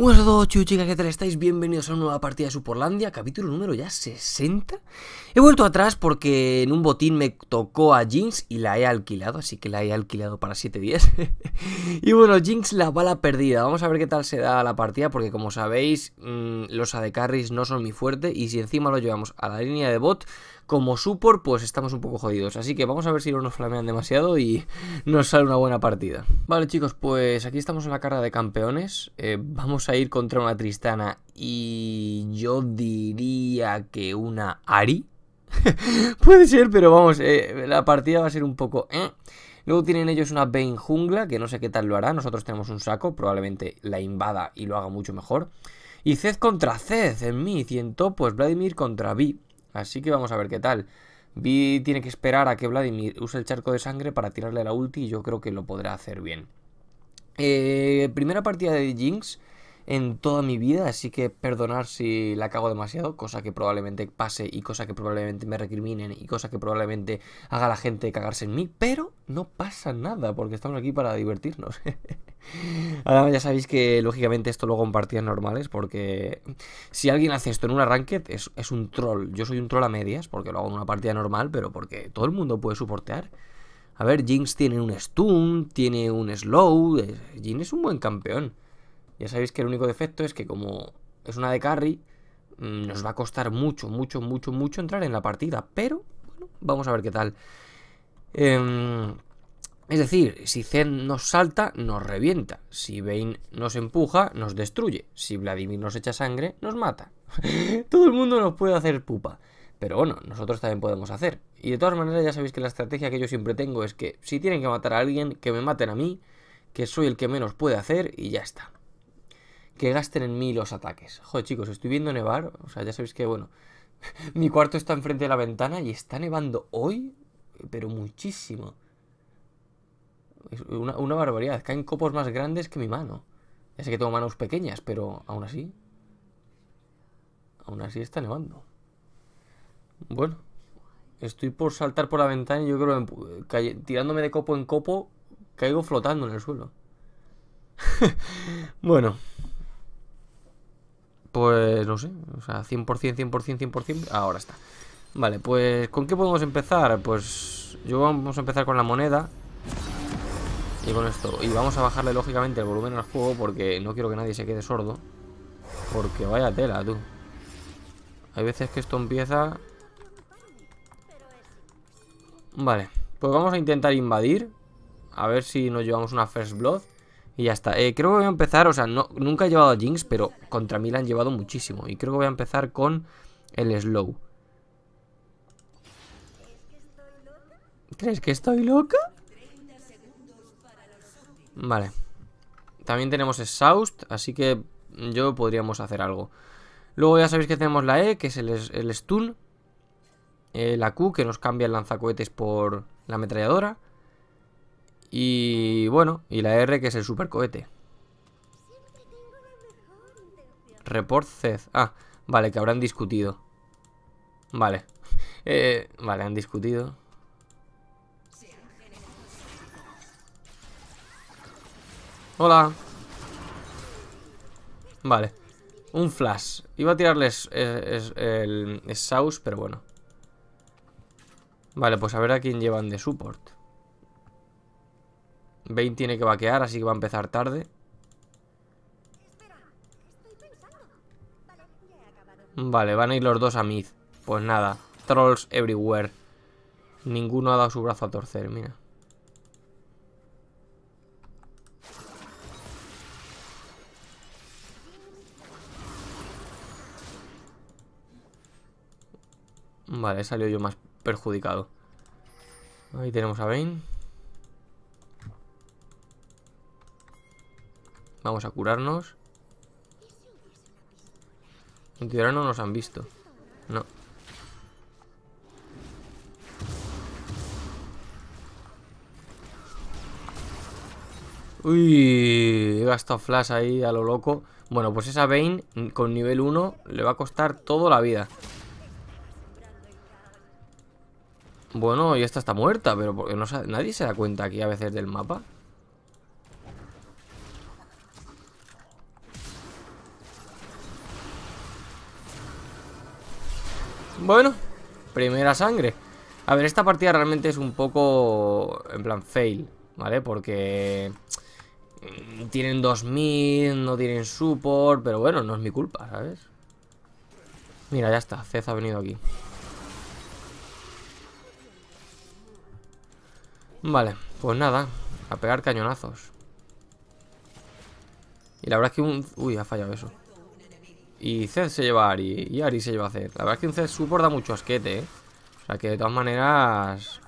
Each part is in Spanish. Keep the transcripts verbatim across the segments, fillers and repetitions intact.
Buenas a todos, chicas, ¿qué tal estáis? Bienvenidos a una nueva partida de Supportlandia, capítulo número ya sesenta. He vuelto atrás porque en un botín me tocó a Jinx y la he alquilado, así que la he alquilado para siete días. Y bueno, Jinx la bala perdida, vamos a ver qué tal se da la partida, porque como sabéis, mmm, los A D carries no son mi fuerte, y si encima lo llevamos a la línea de bot, como support, pues estamos un poco jodidos. Así que vamos a ver si no nos flamean demasiado y nos sale una buena partida. Vale, chicos, pues aquí estamos en la carga de campeones. Eh, vamos a ir contra una Tristana y yo diría que una Ahri. Puede ser, pero vamos, eh, la partida va a ser un poco... Eh. Luego tienen ellos una Vayne jungla, que no sé qué tal lo hará. Nosotros tenemos un saco, probablemente la invada y lo haga mucho mejor. Y Zed contra Zed en mid y en top, pues Vladimir contra Vi. Así que vamos a ver qué tal. Vi tiene que esperar a que Vladimir use el charco de sangre para tirarle la ulti y yo creo que lo podrá hacer bien. Eh, primera partida de Jinx en toda mi vida, así que perdonar si la cago demasiado, cosa que probablemente pase y cosa que probablemente me recriminen y cosa que probablemente haga la gente cagarse en mí, pero no pasa nada porque estamos aquí para divertirnos. Ahora ya sabéis que lógicamente esto luego en partidas normales, porque si alguien hace esto en una ranked es, es un troll. Yo soy un troll a medias porque lo hago en una partida normal, pero porque todo el mundo puede soportear. A ver, Jinx tiene un stun, tiene un slow, Jinx es un buen campeón. Ya sabéis que el único defecto es que como es una de carry, nos va a costar mucho, mucho, mucho, mucho entrar en la partida, pero bueno, vamos a ver qué tal. Eh... Es decir, si Zed nos salta, nos revienta. Si Vayne nos empuja, nos destruye. Si Vladimir nos echa sangre, nos mata. Todo el mundo nos puede hacer pupa. Pero bueno, nosotros también podemos hacer. Y de todas maneras ya sabéis que la estrategia que yo siempre tengo es que si tienen que matar a alguien, que me maten a mí, que soy el que menos puede hacer y ya está. Que gasten en mí los ataques. Joder, chicos, estoy viendo nevar. O sea, ya sabéis que, bueno, mi cuarto está enfrente de la ventana y está nevando hoy, pero muchísimo. Es una, una barbaridad, caen copos más grandes que mi mano. Ya sé que tengo manos pequeñas, pero aún así Aún así está nevando. Bueno, estoy por saltar por la ventana y yo creo que tirándome de copo en copo caigo flotando en el suelo. Bueno, pues no sé, o sea, cien por cien, cien por cien, cien por cien. Ahora está. Vale, pues ¿con qué podemos empezar? Pues yo vamos a empezar con la moneda y con esto, y vamos a bajarle lógicamente el volumen al juego porque no quiero que nadie se quede sordo, porque vaya tela, tú. Hay veces que esto empieza. Vale, pues vamos a intentar invadir, a ver si nos llevamos una first blood y ya está. eh, Creo que voy a empezar, o sea, no, nunca he llevado a Jinx, pero contra mí la han llevado muchísimo, y creo que voy a empezar con el slow. ¿Crees que estoy loca? Vale, también tenemos exhaust, así que yo podríamos hacer algo. Luego ya sabéis que tenemos la E, que es el, el stun, eh, la Q, que nos cambia el lanzacohetes por la ametralladora, y bueno, y la R, que es el supercohete. Report Zed. Ah, vale, que habrán discutido. Vale, eh, vale, han discutido. Hola. Vale, un flash. Iba a tirarles es, es, el exhaust, pero bueno. Vale, pues a ver a quién llevan de support. Vayne tiene que vaquear, así que va a empezar tarde. Vale, van a ir los dos a mid. Pues nada, trolls everywhere. Ninguno ha dado su brazo a torcer, mira. Vale, salió yo más perjudicado. Ahí tenemos a Vayne. Vamos a curarnos. En teoría no nos han visto. No. Uy, he gastado flash ahí a lo loco. Bueno, pues esa Vayne con nivel uno le va a costar toda la vida. Bueno, y esta está muerta, pero porque no, nadie se da cuenta aquí a veces del mapa. Bueno, primera sangre. A ver, esta partida realmente es un poco en plan fail, ¿vale? Porque tienen dos mil, no tienen support, pero bueno, no es mi culpa, ¿sabes? Mira, ya está, Zed ha venido aquí. Vale, pues nada, a pegar cañonazos. Y la verdad es que un... Uy, ha fallado eso. Y Zed se lleva a Ahri, y Ahri se lleva a Zed. La verdad es que un Zed support da mucho asquete, ¿eh? O sea que de todas maneras...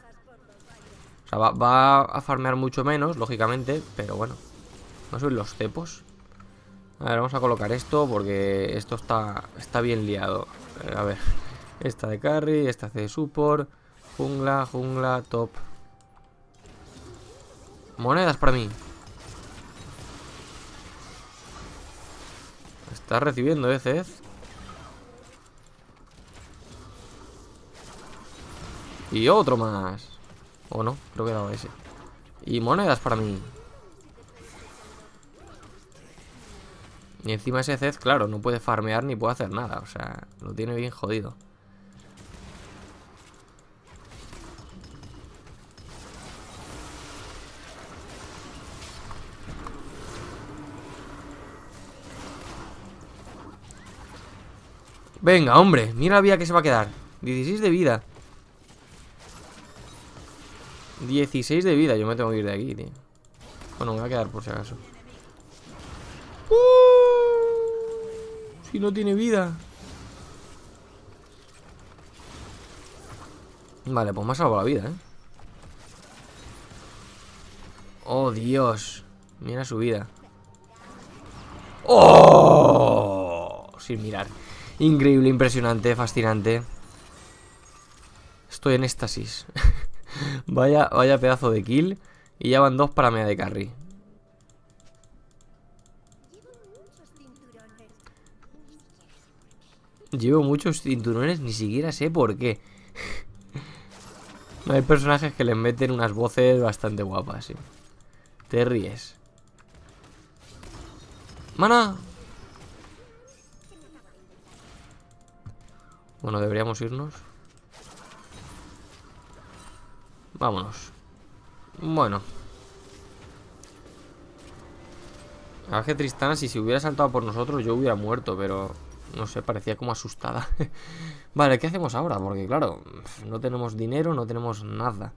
O sea, va, va a farmear mucho menos, lógicamente, pero bueno. ¿No sois los cepos? A ver, vamos a colocar esto porque esto está, está bien liado. A ver, esta de carry, esta de support, jungla, jungla, top. Monedas para mí. Está recibiendo, ¿eh, Zed? Y otro más. O no, creo que daba ese. Y monedas para mí. Y encima ese Zed, claro, no puede farmear ni puede hacer nada. O sea, lo tiene bien jodido. Venga, hombre, mira la vida que se va a quedar. dieciséis de vida. dieciséis de vida, yo me tengo que ir de aquí, tío. Bueno, me va a quedar por si acaso. ¡Uh! Si no tiene vida. Vale, pues me ha salvado la vida, ¿eh? Oh, Dios. Mira su vida. ¡Oh! Sin mirar. Increíble, impresionante, fascinante. Estoy en éxtasis. Vaya, vaya pedazo de kill. Y ya van dos para mea de carry. Llevo muchos cinturones, ni siquiera sé por qué. Hay personajes que les meten unas voces bastante guapas, ¿sí? Te ríes. ¡Mana! Bueno, deberíamos irnos. Vámonos. Bueno. La verdad que Tristana, si se hubiera saltado por nosotros, yo hubiera muerto, pero... No sé, parecía como asustada. Vale, ¿qué hacemos ahora? Porque claro, no tenemos dinero, no tenemos nada.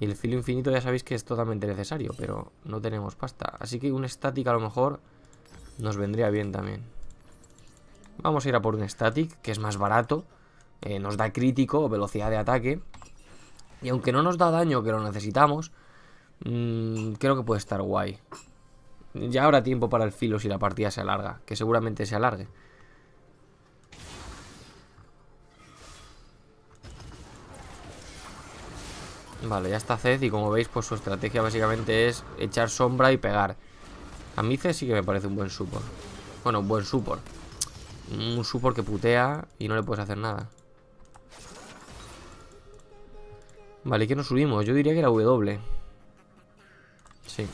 Y el filo infinito ya sabéis que es totalmente necesario, pero no tenemos pasta. Así que un static a lo mejor nos vendría bien también. Vamos a ir a por un static, que es más barato. eh, Nos da crítico o velocidad de ataque. Y aunque no nos da daño, que lo necesitamos, mmm, creo que puede estar guay. Ya habrá tiempo para el filo si la partida se alarga, que seguramente se alargue. Vale, ya está Zed y como veis, pues su estrategia básicamente es echar sombra y pegar. A mí Zed sí que me parece un buen support. Bueno, un buen support. Un support que putea y no le puedes hacer nada. Vale, ¿y qué nos subimos? Yo diría que era W. Sí.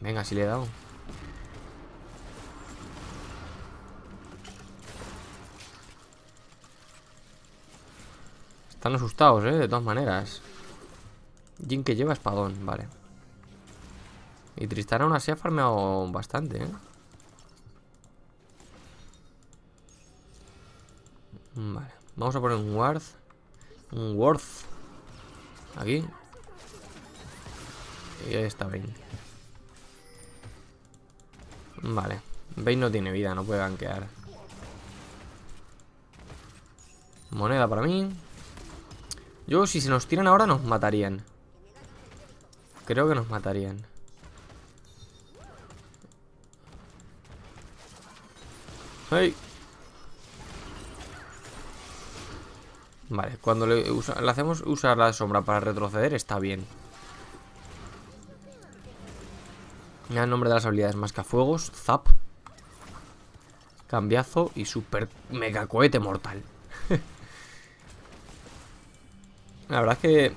Venga, sí le he dado. Están asustados, ¿eh? De todas maneras. Jin que lleva espadón, vale. Y Tristana aún así ha farmeado bastante, ¿eh? Vale. Vamos a poner un ward. Un ward. Aquí. Y ahí está Vayne. Vale. Vayne no tiene vida, no puede gankear. Moneda para mí. Yo, si se nos tiran ahora, nos matarían. Creo que nos matarían. ¡Ay! Vale, cuando le, usa, le hacemos usar la sombra para retroceder, está bien. Mira el nombre de las habilidades: mascafuegos, zap, cambiazo y super mega cohete mortal. La verdad es que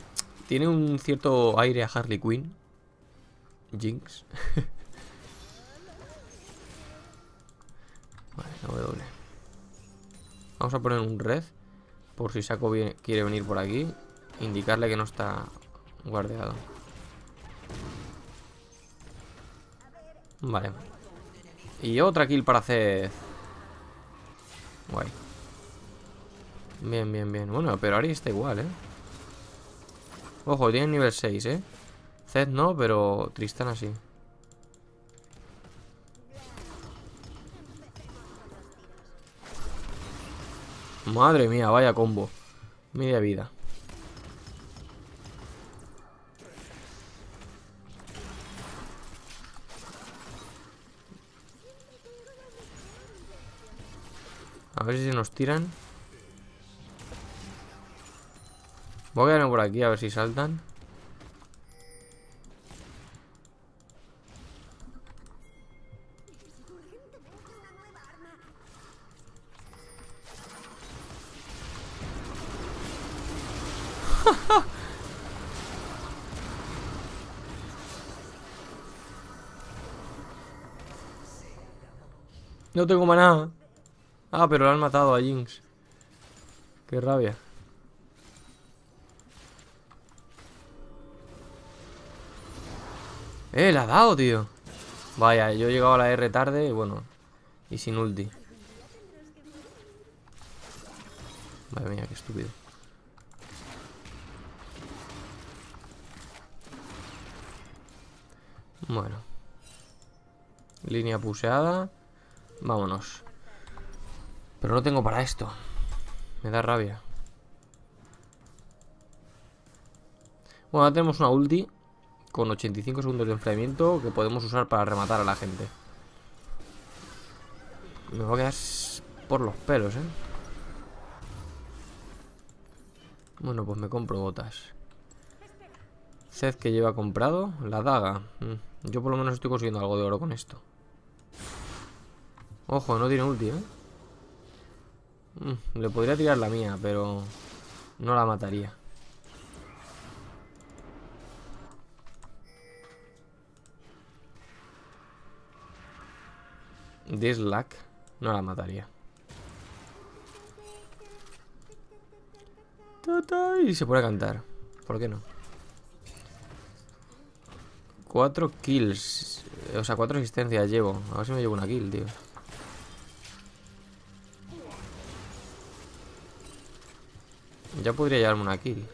tiene un cierto aire a Harley Quinn. Jinx. Vale, La W. Vamos a poner un red. Por si Saco viene, quiere venir por aquí. Indicarle que no está guardeado. Vale. Y otra kill para hacer. Guay. Bien, bien, bien. Bueno, pero Ahri está igual, ¿eh? Ojo, tiene nivel seis, ¿eh? Zed no, pero Tristana sí. Madre mía, vaya combo. Media vida. A ver si se nos tiran. Voy a quedarme por aquí a ver si saltan. No tengo maná. Ah, pero lo han matado a Jinx. Qué rabia. Eh, la ha dado, tío. Vaya, yo he llegado a la R tarde y bueno. Y sin ulti. Madre mía, qué estúpido. Bueno. Línea puseada. Vámonos. Pero no tengo para esto. Me da rabia. Bueno, ahora tenemos una ulti con ochenta y cinco segundos de enfriamiento que podemos usar para rematar a la gente. Me voy a quedar por los pelos, ¿eh? Bueno, pues me compro botas. Zed que lleva comprado. La daga. Yo por lo menos estoy consiguiendo algo de oro con esto. Ojo, no tiene ulti, ¿eh? Le podría tirar la mía, pero no la mataría. Dislack, no la mataría. Y se pone a cantar. ¿Por qué no? Cuatro kills. O sea, cuatro asistencias llevo. A ver si me llevo una kill, tío. Ya podría llevarme una kill.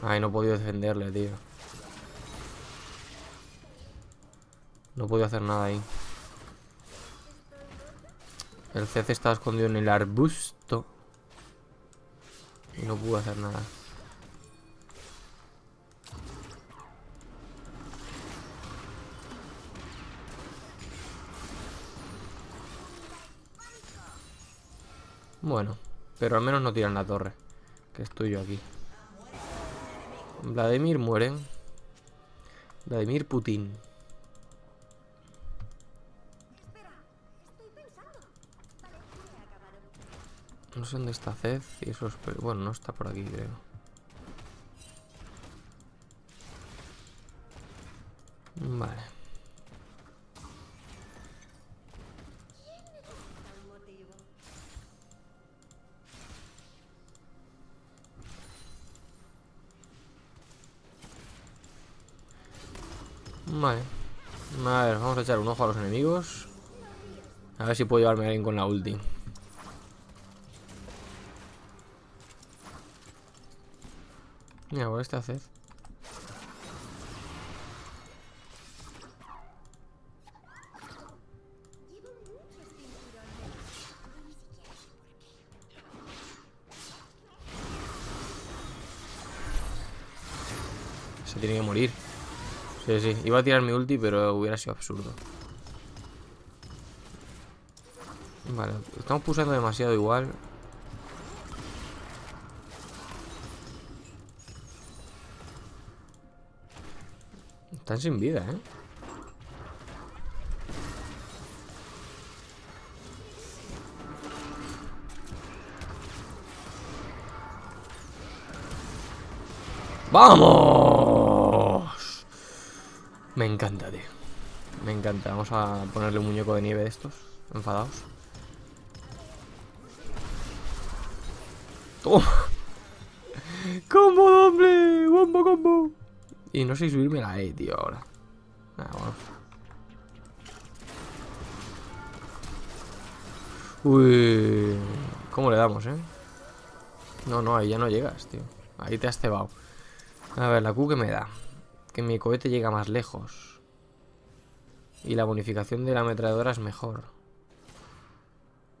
Ay, no he podido defenderle, tío. No he podido hacer nada ahí. El C C estaba escondido en el arbusto. Y no pude hacer nada. Bueno, pero al menos no tiran la torre. Que estoy yo aquí. Vladimir muere. Vladimir Putin. No sé dónde está Zed y esos... Bueno, no está por aquí, creo. Vale. Vale, a ver, vamos a echar un ojo a los enemigos. A ver si puedo llevarme a alguien con la ulti. Mira, por este hacer. Se tiene que morir. Sí, sí, iba a tirar mi ulti, pero hubiera sido absurdo. Vale, estamos pulsando demasiado igual. Están sin vida, ¿eh? ¡Vamos! Me encanta, tío. Me encanta. Vamos a ponerle un muñeco de nieve de estos. Enfadados. ¡Oh! ¡Combo doble! ¡Combo, combo! Y no sé subirme la E, tío, ahora. Nada, bueno. Uy. ¿Cómo le damos, eh? No, no, ahí ya no llegas, tío. Ahí te has cebado. A ver, la Q que me da. Que mi cohete llega más lejos. Y la bonificación de la ametralladora es mejor.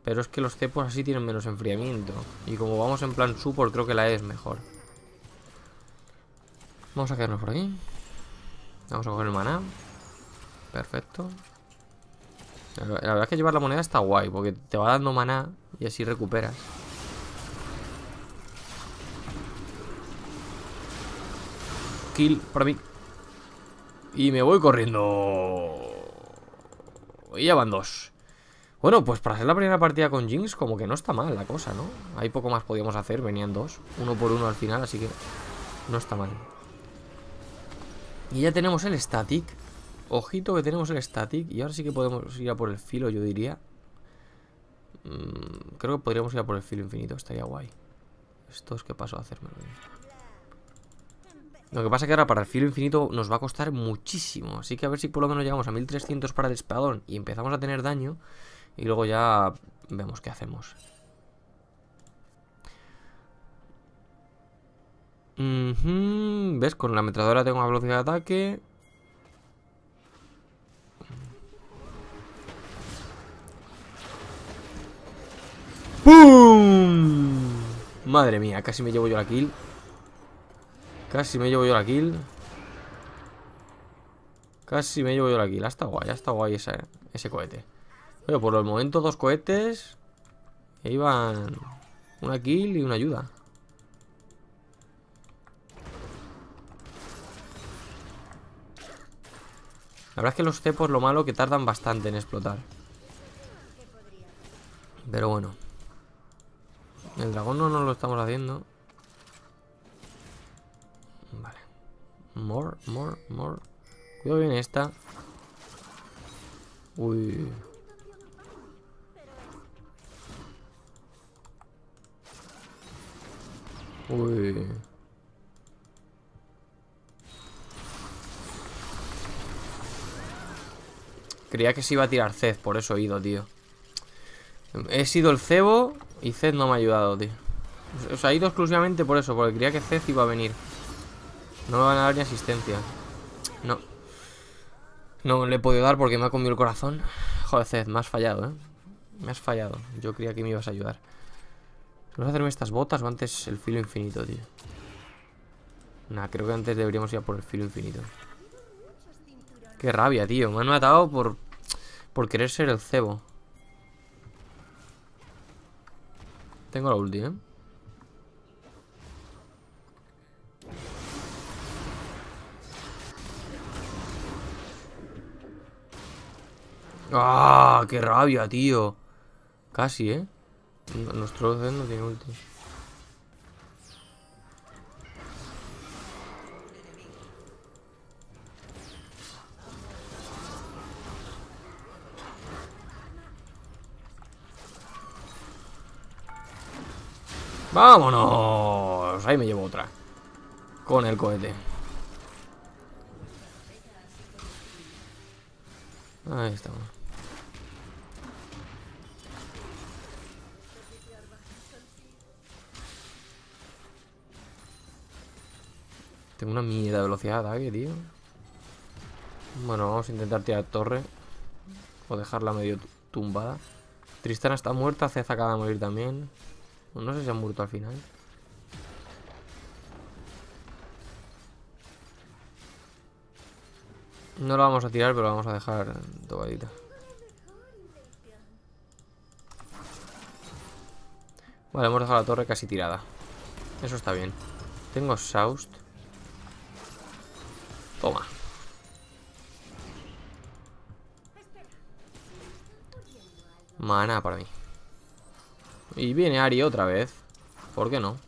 Pero es que los cepos así tienen menos enfriamiento. Y como vamos en plan support, creo que la E es mejor. Vamos a quedarnos por aquí. Vamos a coger el maná. Perfecto. La verdad es que llevar la moneda está guay, porque te va dando maná y así recuperas. Kill para mí. Y me voy corriendo. Y ya van dos. Bueno, pues para hacer la primera partida con Jinx, como que no está mal la cosa, ¿no? Ahí poco más podíamos hacer, venían dos. Uno por uno al final, así que no está mal. Y ya tenemos el static. Ojito que tenemos el static. Y ahora sí que podemos ir a por el filo, yo diría. mm, Creo que podríamos ir a por el filo infinito, estaría guay. Esto es que paso a hacérmelo bien. Lo que pasa es que ahora para el filo infinito nos va a costar muchísimo. Así que a ver si por lo menos llegamos a mil trescientos para el espadón y empezamos a tener daño. Y luego ya vemos qué hacemos. Mm-hmm. ¿Ves? Con la ametralladora tengo una velocidad de ataque. ¡Pum! Madre mía, casi me llevo yo la kill. Casi me llevo yo la kill. Casi me llevo yo la kill. Ha estado guay, ha estado guay esa, ese cohete. Pero por el momento dos cohetes. Ahí van. Una kill y una ayuda. La verdad es que los cepos, lo malo, que tardan bastante en explotar. Pero bueno. El dragón no nos lo estamos haciendo. Vale. More, more, more. Cuidado bien esta. Uy. Uy. Creía que se iba a tirar Zed, por eso he ido, tío. He sido el cebo y Zed no me ha ayudado, tío. O sea, he ido exclusivamente por eso, porque creía que Zed iba a venir. No me van a dar ni asistencia. No. No le he podido dar porque me ha comido el corazón. Joder, Zed, me has fallado, eh. Me has fallado. Yo creía que me ibas a ayudar. ¿Vas a hacerme estas botas o antes el filo infinito, tío? Nah, creo que antes deberíamos ir a por el filo infinito. Qué rabia, tío. Me han matado por, por querer ser el cebo. Tengo la ulti, ¿eh? ¡Ah! ¡Qué rabia, tío! Casi, ¿eh? Nuestro Zed no tiene ulti. ¡Vámonos! Ahí me llevo otra. Con el cohete. Ahí estamos. Tengo una mierda de velocidad de ataque, tío. Bueno, vamos a intentar tirar torre. O dejarla medio tumbada. Tristana está muerta, Zed acaba de morir también. No sé si han muerto al final. No la vamos a tirar, pero la vamos a dejar tocadita. Vale, hemos dejado la torre casi tirada. Eso está bien. Tengo exhaust. Toma. Mana para mí. Y viene Ahri otra vez. ¿Por qué no?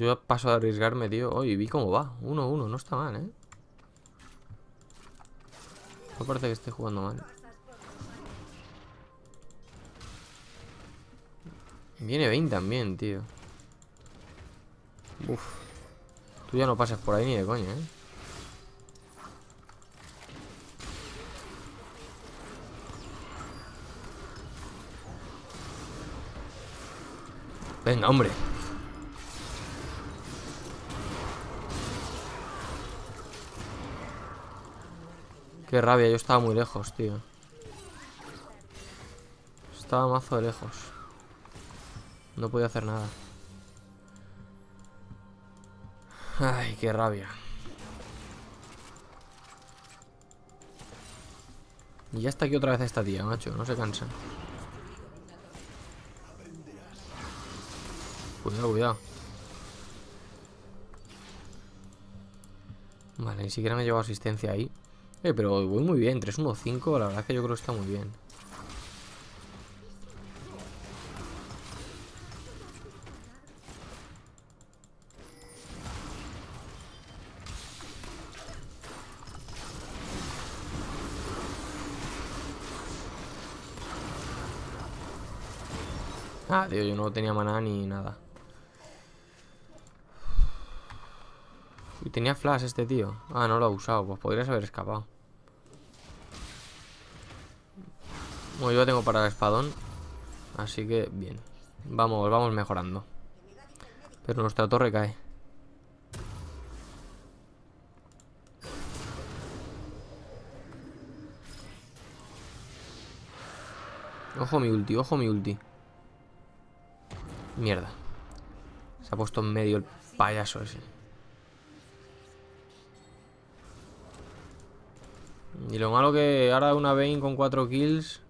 Yo paso a arriesgarme, tío. Oye, Vi cómo va. uno uno, no está mal, ¿eh? No parece que esté jugando mal. Viene Vayne también, tío. Uf. Tú ya no pasas por ahí ni de coña, ¿eh? Venga, hombre. Qué rabia, yo estaba muy lejos, tío. Estaba mazo de lejos. No podía hacer nada. Ay, qué rabia. Y ya está aquí otra vez esta tía, macho. No se cansa. Cuidado, cuidado. Vale, ni siquiera me he llevado asistencia ahí. Eh, pero voy muy bien. tres uno cinco, la verdad es que yo creo que está muy bien. Ah, tío, yo no tenía maná ni nada. Y tenía flash este tío. Ah, no lo ha usado. Pues podrías haber escapado. Bueno, yo tengo para el espadón. Así que, bien. Vamos, vamos mejorando. Pero nuestra torre cae. Ojo mi ulti, ojo mi ulti. Mierda. Se ha puesto en medio el payaso ese. Y lo malo que ahora una Vayne con cuatro kills.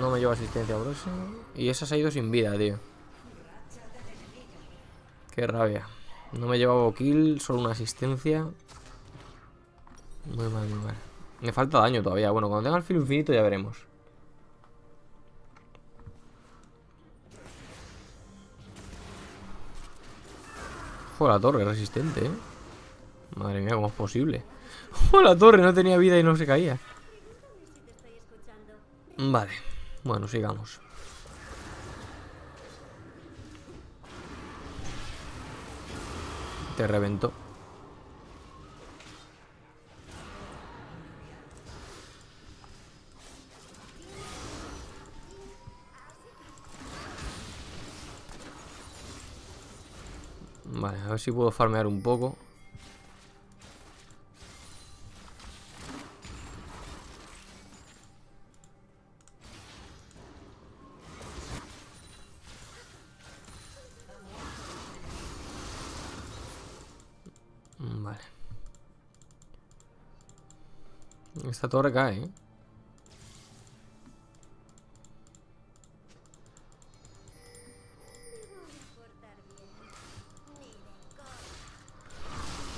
No me llevo asistencia, bro. Y esa se ha ido sin vida, tío. Qué rabia. No me he llevado kill, solo una asistencia. Muy mal, muy mal. Me falta daño todavía. Bueno, cuando tenga el filo infinito ya veremos. Joder, la torre es resistente, ¿eh? Madre mía, ¿cómo es posible? Joder, la torre no tenía vida y no se caía. Vale. Bueno, sigamos. Te reventó. Vale, a ver si puedo farmear un poco. Esta torre cae, ¿eh?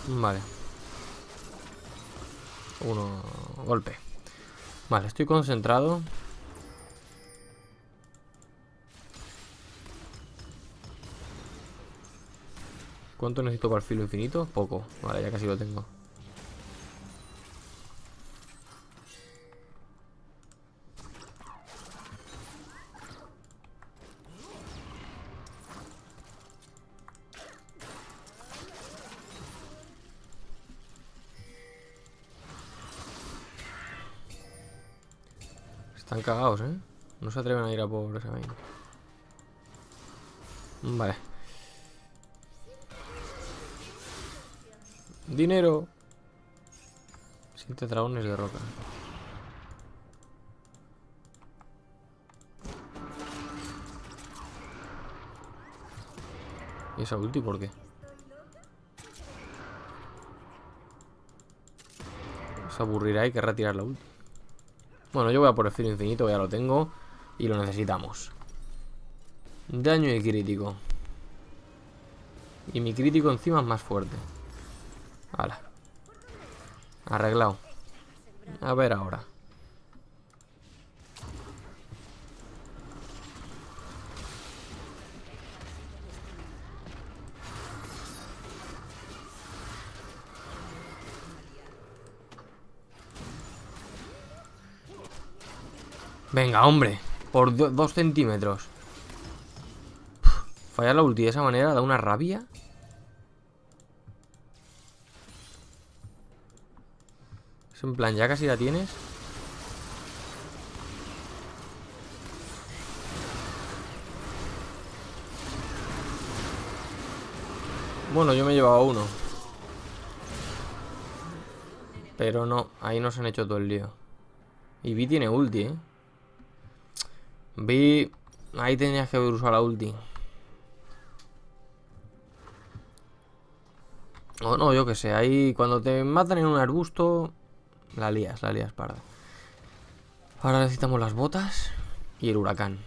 Vale. Uno... golpe. Vale, estoy concentrado. ¿Cuánto necesito para el filo infinito? Poco. Vale, ya casi lo tengo. Están cagados, ¿eh? No se atreven a ir a por esa vaina. Vale. Dinero. Siete dragones de roca. ¿Y esa ulti por qué? se aburrirá y querrá tirar la ulti. Bueno, yo voy a por el filo infinito, ya lo tengo. Y lo necesitamos. Daño y crítico. Y mi crítico encima es más fuerte. Hala. Arreglado. A ver ahora. Venga, hombre. Por do dos centímetros. Uf, fallar la ulti de esa manera da una rabia. Es en plan, ya casi la tienes. Bueno, yo me he llevado uno. Pero no, ahí nos han hecho todo el lío. Y Vi tiene ulti, ¿eh? Vi... Ahí tenías que haber usado la ulti. O no, yo que sé. Ahí cuando te matan en un arbusto... La lías, la lías parda. Ahora necesitamos las botas y el huracán.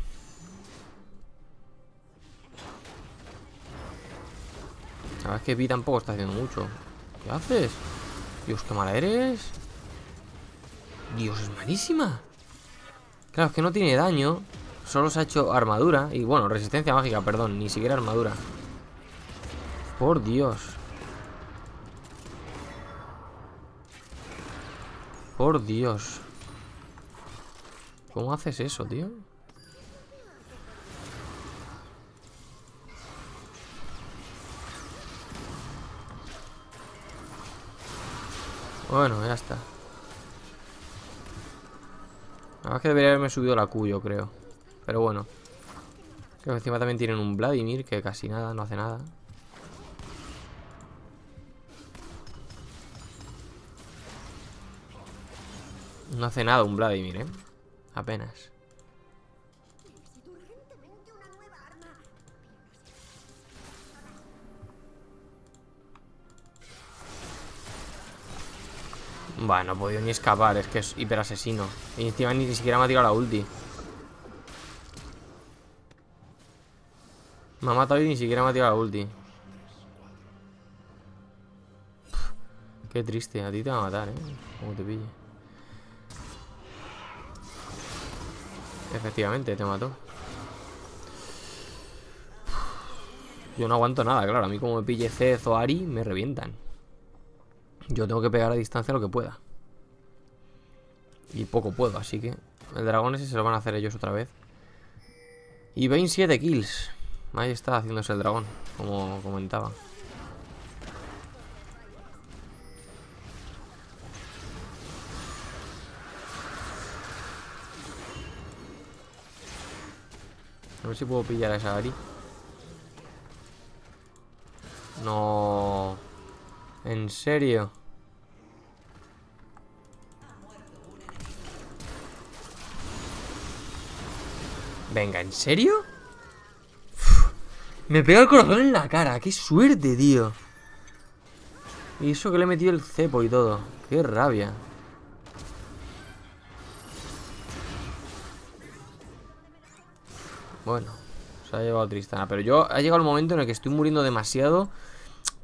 La verdad es que Vi tampoco está haciendo mucho. ¿Qué haces? Dios, qué mala eres. Dios, es malísima. Claro, es que no tiene daño. Solo se ha hecho armadura. Y bueno, resistencia mágica, perdón. Ni siquiera armadura. Por Dios. Por Dios. ¿Cómo haces eso, tío? Bueno, ya está. La verdad es que debería haberme subido la Q, yo creo. Pero bueno. Creo que encima también tienen un Vladimir que casi nada, no hace nada. No hace nada un Vladimir, ¿eh? Apenas. Bueno, no he podido ni escapar, es que es hiperasesino. Y encima ni siquiera me ha tirado la ulti. Me ha matado y ni siquiera me ha tirado la ulti. Qué triste, a ti te va a matar, ¿eh? Como te pille. Efectivamente, te mató. Yo no aguanto nada, claro. A mí como me pille Zed o Ahri, me revientan. Yo tengo que pegar a distancia lo que pueda. Y poco puedo, así que... El dragón ese se lo van a hacer ellos otra vez. Y Vayne siete kills. Ahí está haciéndose el dragón, como comentaba. A ver si puedo pillar a esa Ahri. No... ¿En serio? Venga, ¿en serio? Uf, me pega el corazón en la cara. ¡Qué suerte, tío! Y eso que le he metido el cepo y todo. ¡Qué rabia! Bueno, se ha llevado Tristana. Pero yo... Ha llegado el momento en el que estoy muriendo demasiado...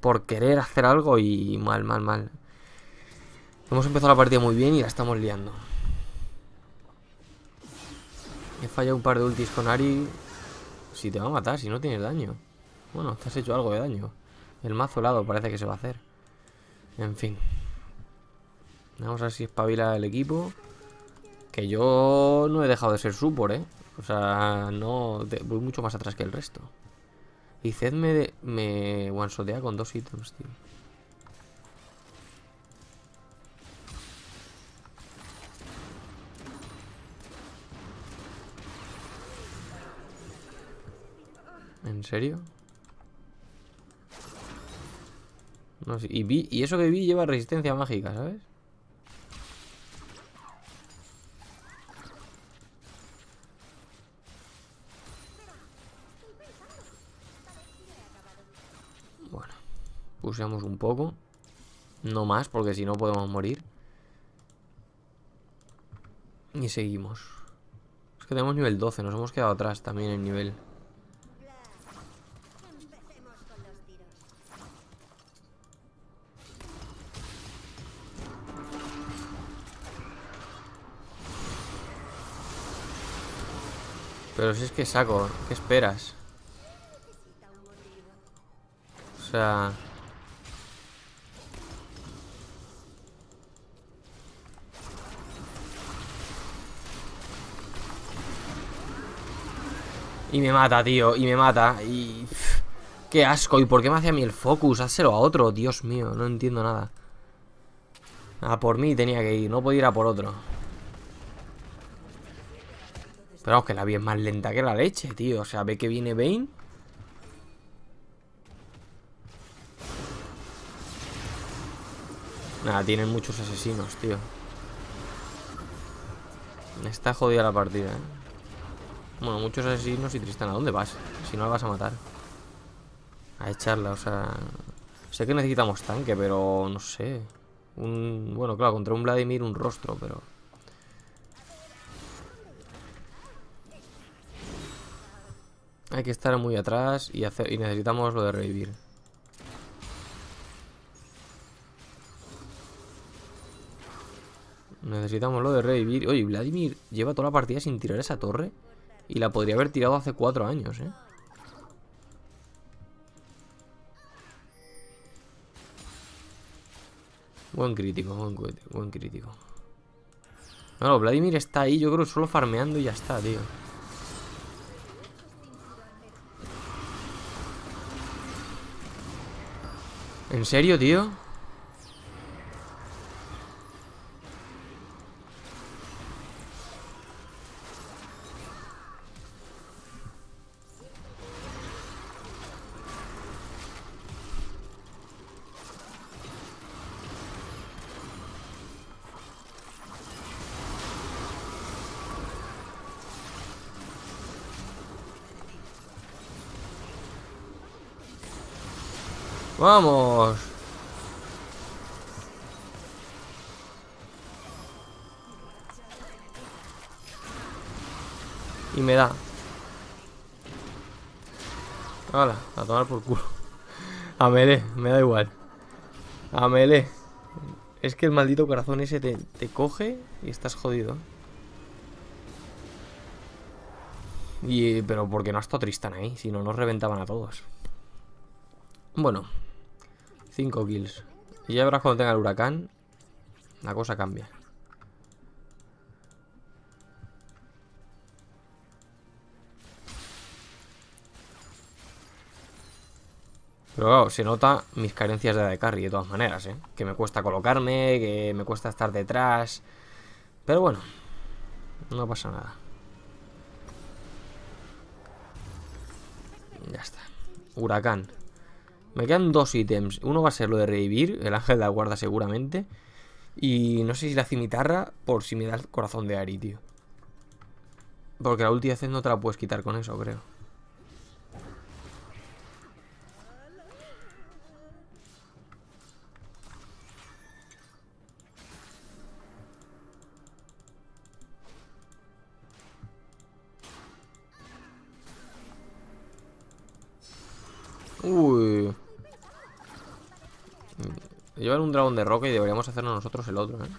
Por querer hacer algo y mal, mal, mal. Hemos empezado la partida muy bien y la estamos liando. He fallado un par de ultis con Ahri. Si te va a matar, si no tienes daño. Bueno, te has hecho algo de daño. El mazo helado parece que se va a hacer. En fin. Vamos a ver si espabila el equipo. Que yo no he dejado de ser support, ¿eh? O sea, no... Voy mucho más atrás que el resto. Y Zed me, de, me one-shotea con dos ítems, tío. ¿En serio? No sé. Y, Vi, y eso que Vi lleva resistencia mágica, ¿sabes? Puseamos un poco. No más, porque si no podemos morir. Y seguimos. Es que tenemos nivel doce, nos hemos quedado atrás también en nivel. Pero si es que saco, ¿qué esperas? O sea... Y me mata, tío, y me mata. Y... ¡Qué asco! ¿Y por qué me hace a mí el focus? Házelo a otro, Dios mío, no entiendo nada. A por mí tenía que ir, no podía ir a por otro. Pero vamos, que la Vi es más lenta que la leche, tío. O sea, ve que viene Vayne. Nada, tienen muchos asesinos, tío. Está jodida la partida, ¿eh? Bueno, muchos asesinos y Tristana. ¿A dónde vas? Si no la vas a matar. A echarla, o sea... Sé que necesitamos tanque, pero... No sé. Un... Bueno, claro, contra un Vladimir un rostro, pero... Hay que estar muy atrás y, hacer, y necesitamos lo de revivir. Necesitamos lo de revivir. Oye, Vladimir lleva toda la partida sin tirar esa torre. Y la podría haber tirado hace cuatro años, ¿eh? Buen crítico, buen, buen crítico. Claro, Vladimir está ahí, yo creo, solo farmeando y ya está, tío. ¿En serio, tío? ¡Vamos! Y me da. ¡Hala! A tomar por culo. A melee, me da igual. A melee. Es que el maldito corazón ese te, te coge y estás jodido. Y... Pero porque no ha estado Tristana ahí. Si no, nos reventaban a todos. Bueno... cinco kills. Y ya verás cuando tenga el huracán. La cosa cambia. Pero claro, se nota mis carencias de de carry de todas maneras, ¿eh? Que me cuesta colocarme, que me cuesta estar detrás. Pero bueno, no pasa nada. Ya está. Huracán. Me quedan dos ítems. Uno va a ser lo de revivir, el ángel de la guarda seguramente. Y no sé si la cimitarra, por si me da el corazón de Ahri, tío. Porque la ulti de Zed no te la puedes quitar con eso, creo. Uy. Llevan un dragón de roca y deberíamos hacernos nosotros el otro, ¿eh?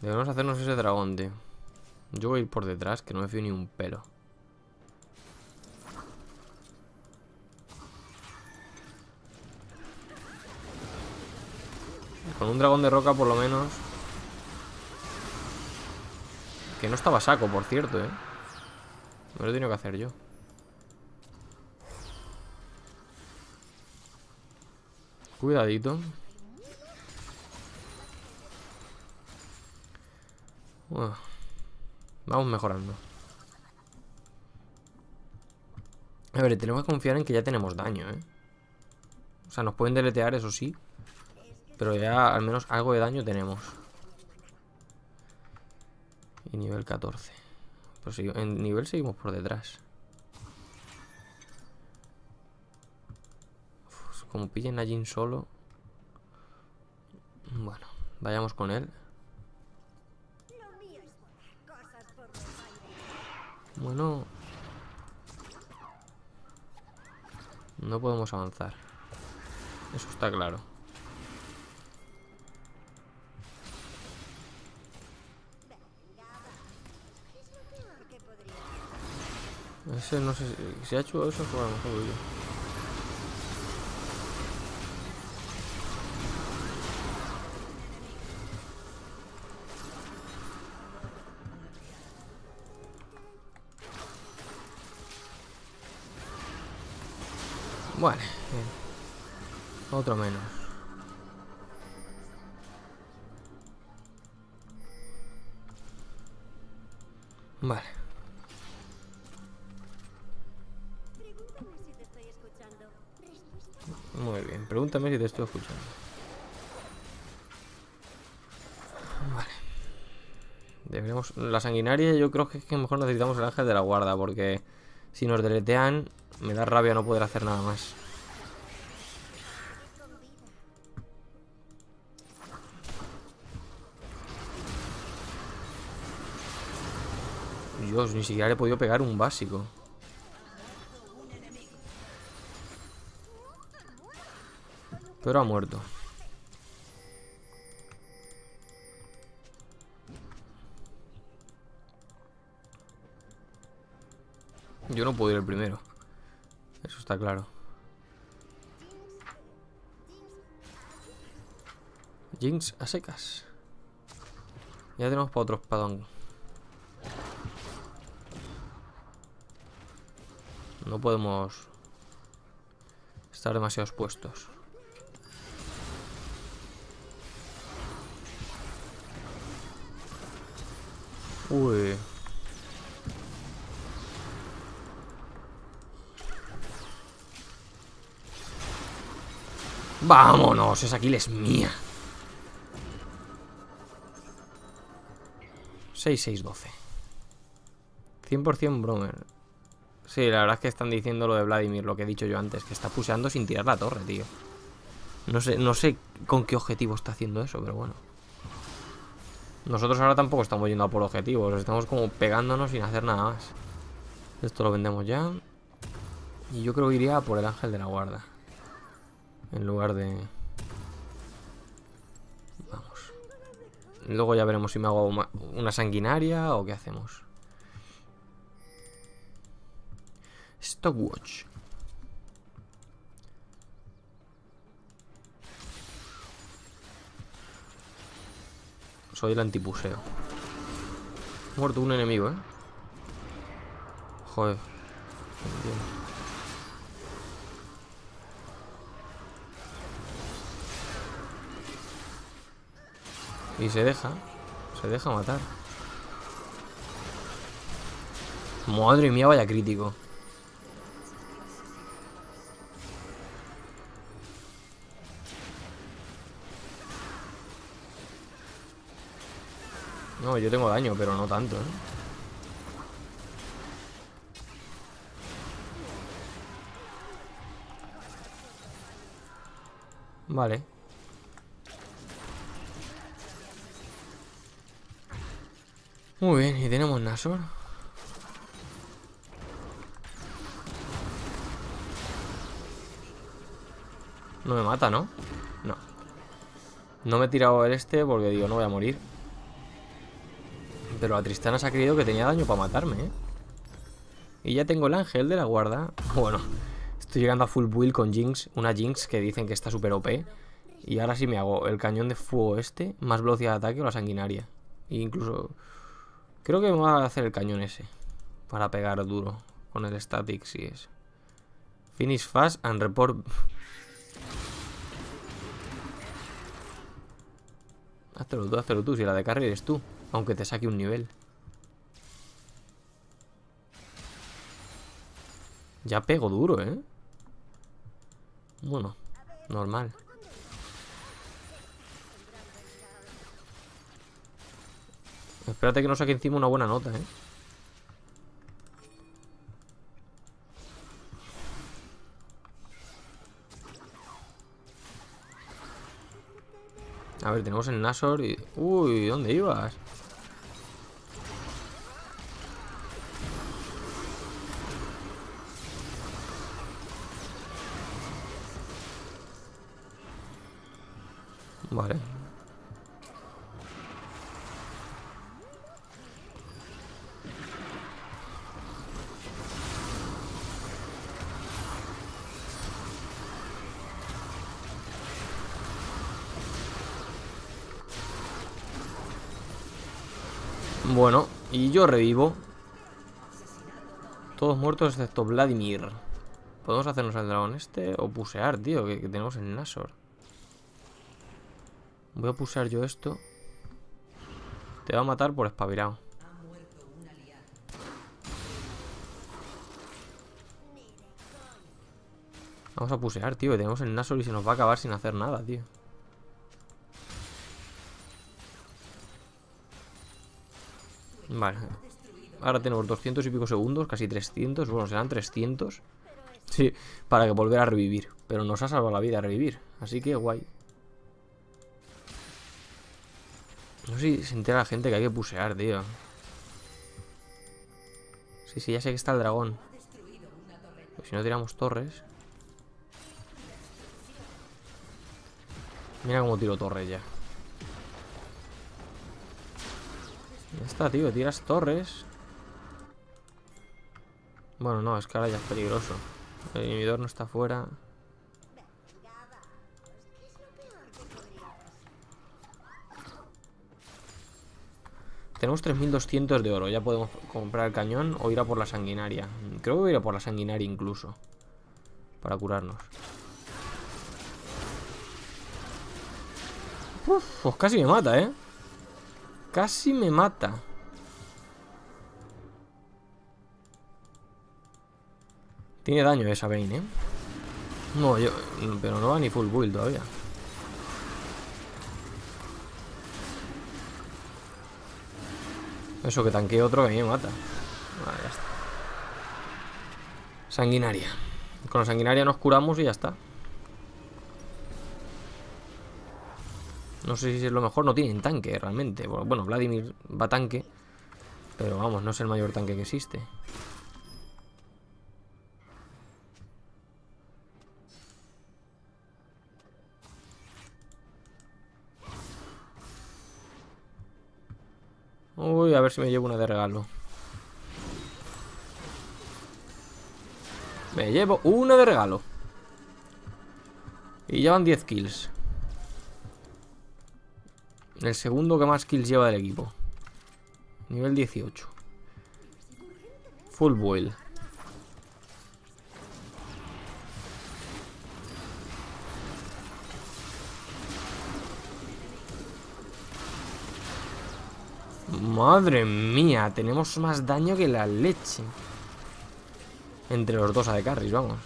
Debemos hacernos ese dragón, tío. Yo voy a ir por detrás, que no me fío ni un pelo. Con un dragón de roca por lo menos. Que no estaba saco, por cierto, eh. Me lo he tenido que hacer yo. Cuidadito. Bueno, vamos mejorando. A ver, tenemos que confiar en que ya tenemos daño, eh. O sea, nos pueden deletear, eso sí. Pero ya al menos algo de daño tenemos. Y nivel catorce. Pero si en nivel seguimos por detrás. Uf, como pillen a Jin solo. Bueno, vayamos con él. Bueno, no podemos avanzar. Eso está claro. Ese no sé si, si ha hecho eso, fue a lo mejor yo. Vale, bien. Otro menos. Vale. Muy bien, pregúntame si te estoy escuchando. Vale. Deberíamos... La sanguinaria yo creo que es que mejor necesitamos el ángel de la guarda, porque si nos deletean, me da rabia no poder hacer nada más. Dios, ni siquiera le he podido pegar un básico. Pero ha muerto. Yo no puedo ir el primero. Eso está claro. Jinx a secas. Ya tenemos para otro espadón. No podemos estar demasiado expuestos. Uy. Vámonos, esa kill es mía. seis seis doce. cien por cien Bromer. Sí, la verdad es que están diciendo lo de Vladimir, lo que he dicho yo antes, que está puseando sin tirar la torre, tío. No sé, no sé con qué objetivo está haciendo eso, pero bueno. Nosotros ahora tampoco estamos yendo a por objetivos. Estamos como pegándonos sin hacer nada más. Esto lo vendemos ya. Y yo creo que iría a por el ángel de la guarda. En lugar de... Vamos. Luego ya veremos si me hago una sanguinaria o qué hacemos. Stopwatch. Soy el antipuseo. Muerto un enemigo, eh. Joder. Y se deja. Se deja matar. Madre mía, vaya crítico. No, yo tengo daño, pero no tanto, ¿eh? Vale. Muy bien, y tenemos Nasor. No me mata, ¿no? No. No me he tirado el este porque digo, no voy a morir. Pero la Tristana se ha creído que tenía daño para matarme, ¿eh? Y ya tengo el ángel de la guarda. Bueno, estoy llegando a full build con Jinx. Una Jinx que dicen que está super O P. Y ahora sí me hago el cañón de fuego este, más velocidad de ataque o la sanguinaria. E incluso... Creo que me va a hacer el cañón ese. Para pegar duro. Con el static, si es. Finish fast and report... Hazlo tú, hazlo tú. Si la de carry eres tú. Aunque te saque un nivel. Ya pego duro, ¿eh? Bueno, normal. Espérate que no saque encima una buena nota, ¿eh? A ver, tenemos el Nashor y... Uy, ¿dónde ibas? Vale. Bueno, y yo revivo. Todos muertos excepto Vladimir. Podemos hacernos al dragón este o pusear, tío, que, que tenemos el Nashor. Voy a pulsar yo esto. Te va a matar por espabilado. Vamos a pusear, tío. Tenemos el Nashor y se nos va a acabar sin hacer nada, tío. Vale. Ahora tenemos doscientos y pico segundos. Casi trescientos. Bueno, serán trescientos. Sí, para que volver a revivir. Pero nos ha salvado la vida a revivir. Así que guay. No sé si se entera la gente que hay que pusear, tío. Sí, sí, ya sé que está el dragón. Pues si no tiramos torres. Mira cómo tiro torres ya. Ya está, tío, tiras torres. Bueno, no, es que ahora ya es peligroso. El inhibidor no está fuera. Tenemos tres mil doscientos de oro. Ya podemos comprar el cañón o ir a por la sanguinaria. Creo que voy a ir a por la sanguinaria incluso. Para curarnos. Uf, pues casi me mata, ¿eh? Casi me mata. Tiene daño esa Vayne, ¿eh? No, yo... Pero no va ni full build todavía. Eso, que tanquee otro que a mí me mata. Vale, ya está. Sanguinaria. Con la sanguinaria nos curamos y ya está. No sé si es lo mejor. No tienen tanque realmente. Bueno, Vladimir va tanque. Pero vamos, no es el mayor tanque que existe. Uy, a ver si me llevo una de regalo. Me llevo una de regalo. Y llevan diez kills. El segundo que más kills lleva del equipo. Nivel dieciocho. Full boil. Madre mía, tenemos más daño que la leche. Entre los dos A D carries, vamos.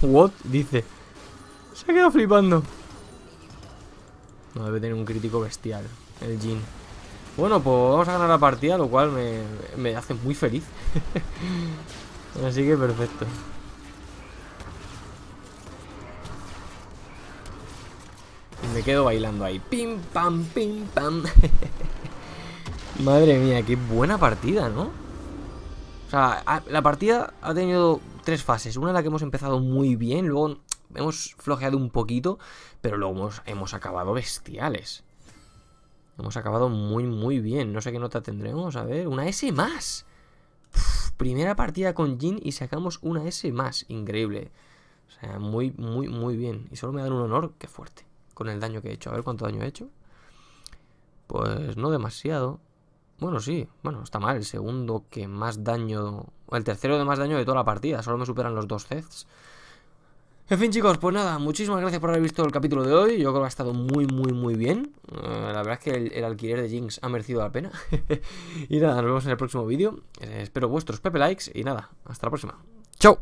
What? Dice. Se ha quedado flipando. No, debe tener un crítico bestial el Jhin. Bueno, pues vamos a ganar la partida, lo cual me, me hace muy feliz. Así que perfecto. Y me quedo bailando ahí. Pim, pam, pim, pam. Madre mía, qué buena partida, ¿no? O sea, la partida ha tenido tres fases. Una en la que hemos empezado muy bien, luego hemos flojeado un poquito, pero luego hemos, hemos acabado bestiales. Hemos acabado muy, muy bien. No sé qué nota tendremos, a ver, una S más. Uf, primera partida con Jhin y sacamos una S más, increíble. O sea, muy, muy, muy bien. Y solo me dan un honor, qué fuerte, con el daño que he hecho. A ver cuánto daño he hecho. Pues no demasiado. Bueno, sí, bueno, está mal. El segundo que más daño... El tercero de más daño de toda la partida. Solo me superan los dos Zeds. En fin, chicos, pues nada. Muchísimas gracias por haber visto el capítulo de hoy. Yo creo que ha estado muy, muy, muy bien. uh, La verdad es que el, el alquiler de Jinx ha merecido la pena. Y nada, nos vemos en el próximo vídeo. eh, Espero vuestros pepe likes. Y nada, hasta la próxima. ¡Chao!